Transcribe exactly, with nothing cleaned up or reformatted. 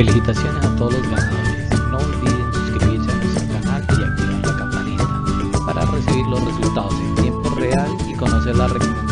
Felicitaciones a todos los ganadores. No olviden suscribirse a nuestro canal y activar la campanita para recibir los resultados en tiempo real y conocer las recomendaciones.